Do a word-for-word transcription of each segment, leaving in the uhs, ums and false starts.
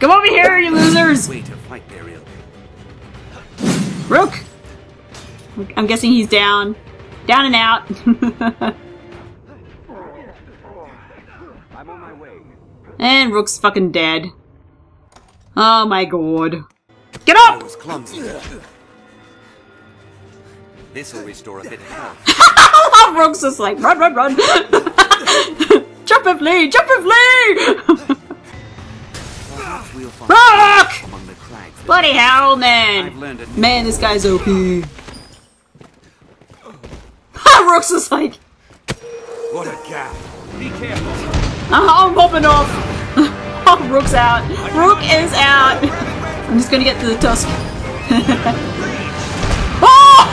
Come over here, you losers! Way to fight there, really. Rook! I'm guessing he's down. Down and out. I'm on my way. And Rook's fucking dead. Oh my god. Get up! I was clumsy. This'll restore a bit of health. Rook's just like, run, run, run! Jump and flee! Jump and flee! Rock! Bloody hell, man! Man, this guy's O P. Ha! Rook's just like... What a gap! Be careful! I'm popping off! Oh, Rook's out! Rook is out! I'm just gonna get to the tusk. Oh!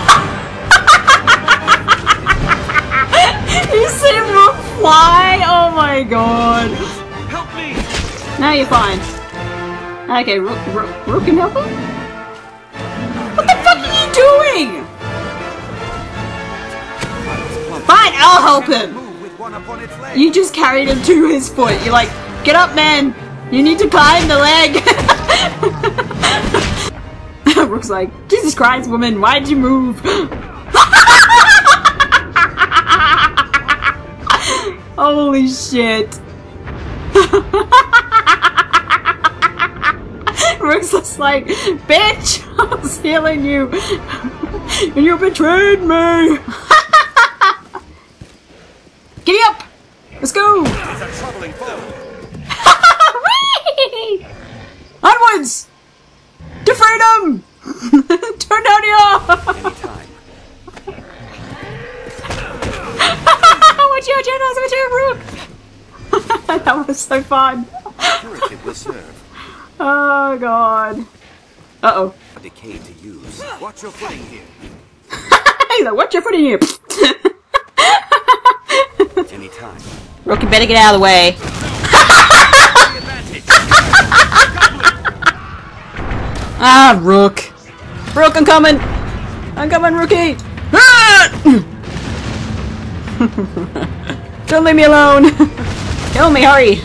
You see Rook fly? Oh my god! Help me! Now you're fine. Okay, Rook, Rook, Rook can help him? What the fuck are you doing? Fine, I'll help him! You just carried him to his foot. You're like, get up, man! You need to climb the leg! Rook's like, Jesus Christ, woman, why'd you move? Holy shit. Rook's just like, bitch, I was healing you, and you betrayed me. Giddy up, let's go. It's a troubling foe. Onwards, to freedom. Turn down here. Watch your channels, watch your Rook. That was so fun. It will serve. Oh god. Uh oh. A decay to use. Watch your footing here. He's like, watch your footing here. Any time. Rook, you better get out of the way. Ah, Rook. Rook, I'm coming. I'm coming, Rookie. Don't leave me alone. Kill me, hurry.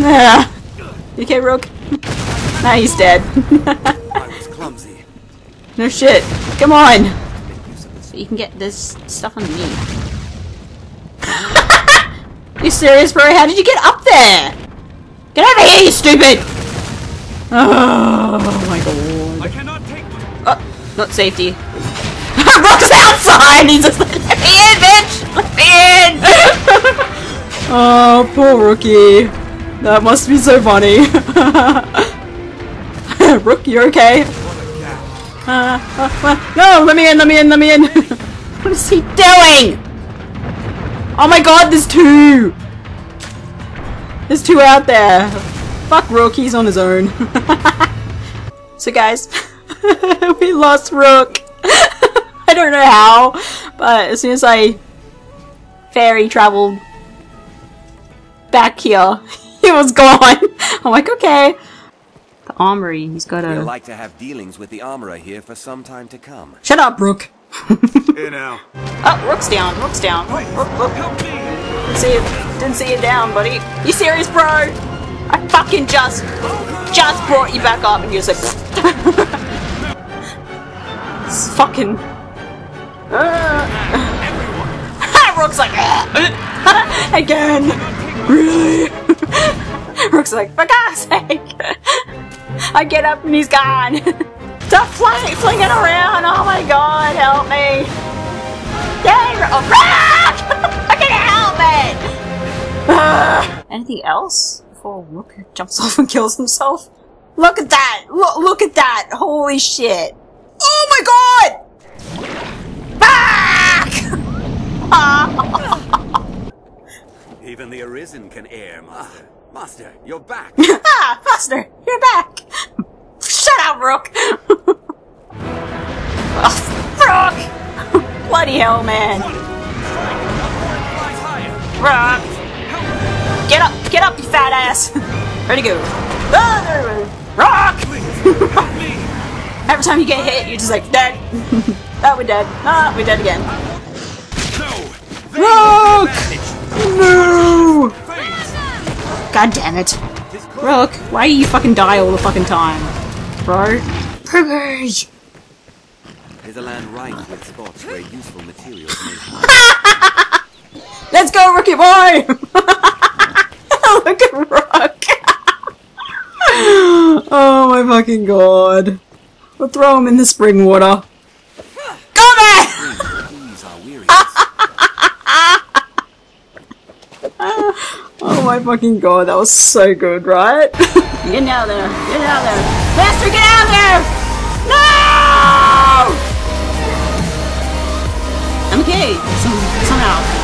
Ah. You okay, Rook? Nah, he's dead. I was clumsy. No shit. Come on. So you can get this stuff on me. You serious, bro? How did you get up there? Get over here, you stupid! Oh my god. I cannot take oh, not safety. Rook's outside! He's just like, let me in, bitch! Let me in! Oh, poor Rookie. That must be so funny. Rook, you okay? Uh, uh, uh, no, let me in, let me in, let me in. What is he doing? Oh my god, there's two. There's two out there. Fuck Rook, he's on his own. So guys, we lost Rook. I don't know how, but as soon as I fairy traveled back here, he was gone. I'm like, okay. The armory, he's got a... We'd like to have dealings with the armorer here for some time to come. Shut up, Rook. Here now. Oh, Rook's down, Rook's down. Wait, Rook, Rook. Help me. Didn't see you, didn't see you down, buddy. You serious, bro? I fucking just, just brought you back up and you're just like... It's fucking... Uh. Rook's like... Again. Really? Rook's like, for God's sake! I get up and he's gone! Stop flying, flinging around! Oh my god, help me! Yay! Oh, Rook! Fucking help me! Uh, anything else? Before Rook jumps off and kills himself? Look at that! Look, look at that! Holy shit! Oh my god! Back! Oh. Even the Arisen can air, Master. Master, you're back! Ah, Master, you're back! Shut up, Rook! Oh, Rook! Bloody hell, man. Rook! Get up, get up, you fat ass! Ready to go. Oh, there we go. Rook! Every time you get hit, you're just like, dead. Oh, we're dead. Ah, we're dead again. No! Rook! No! God damn it. Rook, why do you fucking die all the fucking time? Bro. Burgers! There's a land ripe with spots where useful materials may hide. Let's go, Rookie boy! Look at Rook! Oh my fucking god. We'll throw him in the spring water. Come back! Oh my fucking god, that was so good, right? Get out there! Get out there! Master, get out there! No! I'm okay. Some somehow.